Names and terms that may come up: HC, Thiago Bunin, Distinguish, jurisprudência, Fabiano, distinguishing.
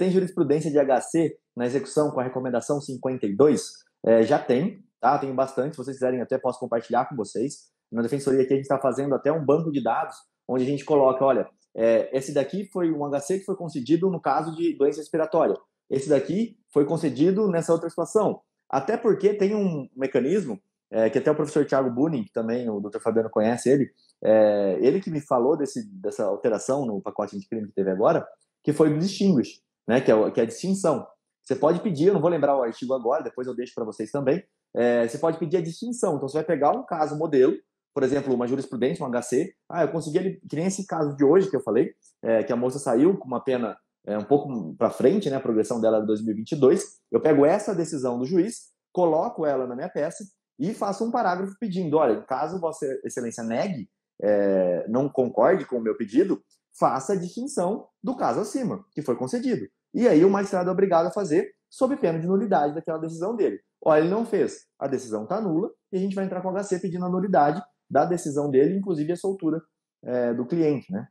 tem jurisprudência de HC na execução com a recomendação 52? Já tem, tá? Tenho bastante. Se vocês quiserem, até posso compartilhar com vocês. Na defensoria aqui a gente está fazendo até um banco de dados onde a gente coloca, olha, esse daqui foi um HC que foi concedido no caso de doença respiratória. Esse daqui foi concedido nessa outra situação. Até porque tem um mecanismo que até o professor Thiago Bunin, que também o Dr. Fabiano conhece ele, ele que me falou dessa alteração no pacote anticrime que teve agora, que foi do Distinguish, né, que é a distinção. Você pode pedir, eu não vou lembrar o artigo agora, depois eu deixo para vocês também, você pode pedir a distinção. Então, você vai pegar um caso modelo, por exemplo, uma jurisprudência, um HC, eu consegui, que nem esse caso de hoje que eu falei, que a moça saiu com uma pena um pouco para frente, né, a progressão dela de 2022, eu pego essa decisão do juiz, coloco ela na minha peça e faço um parágrafo pedindo, olha, caso Vossa Excelência negue, não concorde com o meu pedido, faça a distinção do caso acima, que foi concedido. E aí o magistrado é obrigado a fazer sob pena de nulidade daquela decisão dele. Olha, ele não fez, a decisão está nula e a gente vai entrar com o HC pedindo a nulidade da decisão dele, inclusive a soltura do cliente, né?